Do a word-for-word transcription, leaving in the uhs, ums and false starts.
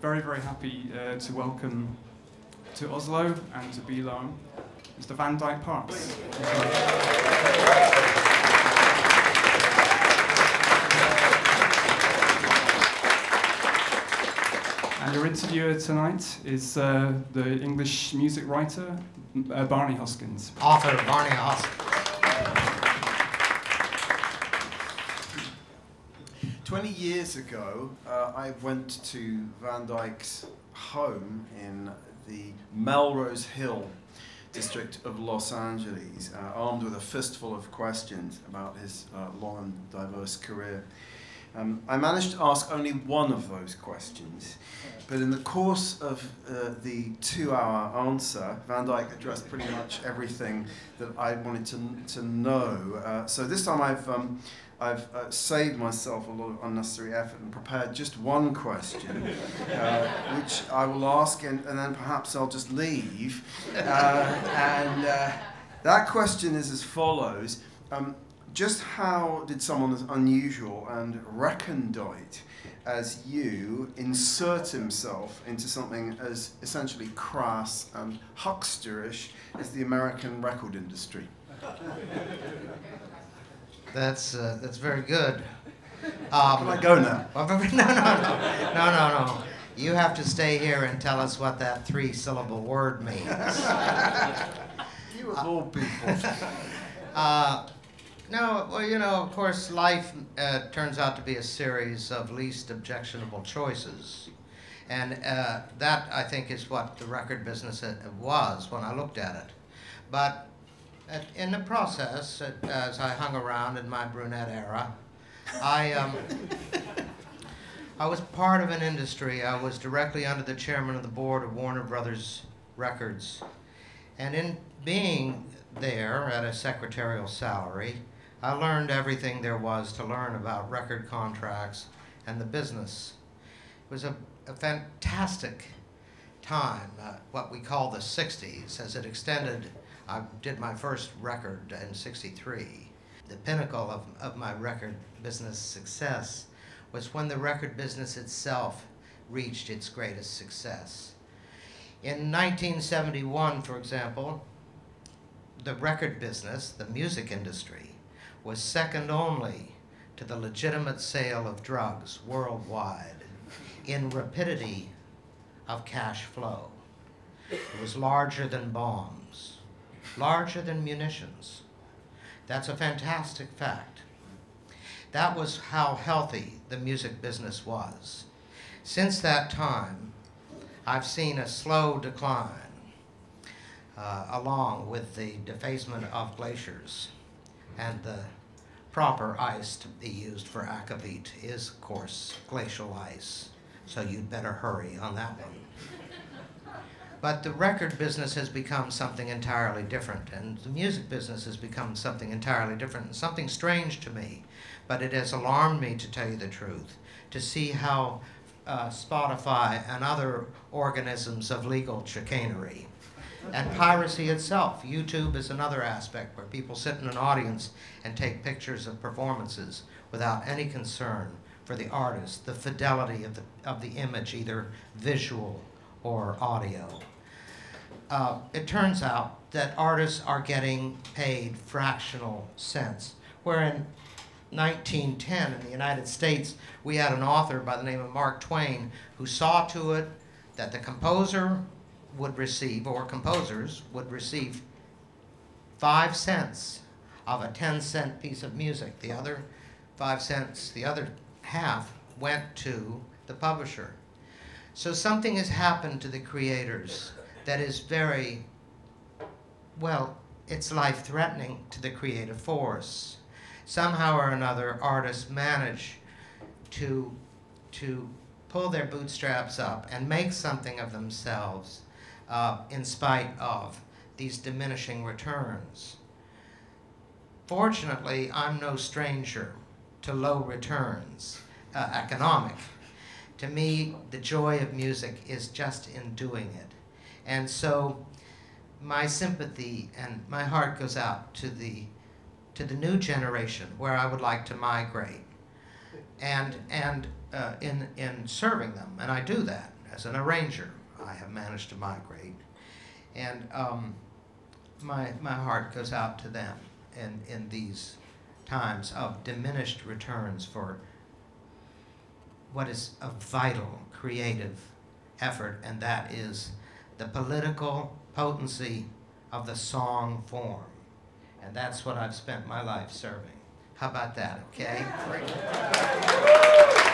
very, very happy uh, to welcome to Oslo and to Billund, Mister Van Dyke Parks. And your interviewer tonight is uh, the English music writer, uh, Barney Hoskyns. Author Barney Hoskyns. Twenty years ago, uh, I went to Van Dyke's home in the Melrose Hill district of Los Angeles, uh, armed with a fistful of questions about his uh, long and diverse career. Um, I managed to ask only one of those questions, but in the course of uh, the two-hour answer, Van Dyke addressed pretty much everything that I wanted to, to know. Uh, so this time I've, um, I've uh, saved myself a lot of unnecessary effort and prepared just one question, uh, which I will ask, and, and then perhaps I'll just leave. Uh, and uh, that question is as follows. Um, Just how did someone as unusual and recondite as you insert himself into something as essentially crass and hucksterish as the American record industry? That's uh, that's very good. Um, Can I go now? No, no, no, no, no, no. You have to stay here and tell us what that three-syllable word means. You of all people. Uh, No, well, you know, of course, life uh, turns out to be a series of least objectionable choices. And uh, that, I think, is what the record business was when I looked at it. But at, in the process, it, as I hung around in my brunette era, I, um, I was part of an industry. I was directly under the chairman of the board of Warner Brothers Records. And in being there at a secretarial salary, I learned everything there was to learn about record contracts and the business. It was a, a fantastic time, uh, what we call the sixties, as it extended. I did my first record in sixty-three. The pinnacle of, of my record business success was when the record business itself reached its greatest success. In nineteen seventy-one, for example, the record business, the music industry, was second only to the legitimate sale of drugs worldwide in rapidity of cash flow. It was larger than bombs, larger than munitions. That's a fantastic fact. That was how healthy the music business was. Since that time, I've seen a slow decline uh, along with the defacement of glaciers. And the proper ice to be used for Akavit is, of course, glacial ice. So you'd better hurry on that one. But the record business has become something entirely different, and the music business has become something entirely different, and something strange to me. But it has alarmed me, to tell you the truth, to see how uh, Spotify and other organisms of legal chicanery and piracy itself. YouTube is another aspect where people sit in an audience and take pictures of performances without any concern for the artist, the fidelity of the, of the image, either visual or audio. Uh, it turns out that artists are getting paid fractional cents, where in nineteen ten in the United States, we had an author by the name of Mark Twain who saw to it that the composer would receive, or composers would receive, five cents of a ten cent piece of music. The other five cents, the other half, went to the publisher. So something has happened to the creators that is very, well, it's life-threatening to the creative force. Somehow or another, artists manage to, to pull their bootstraps up and make something of themselves Uh, in spite of these diminishing returns. Fortunately, I'm no stranger to low returns, uh, economic. To me, the joy of music is just in doing it. And so my sympathy and my heart goes out to the, to the new generation, where I would like to migrate, and, and uh, in, in serving them, and I do that. as an arranger. I have managed to migrate, and um, my my heart goes out to them in in these times of diminished returns for what is a vital creative effort, and that is the political potency of the song form. And that's what I've spent my life serving. How about that, okay? Yeah. Great.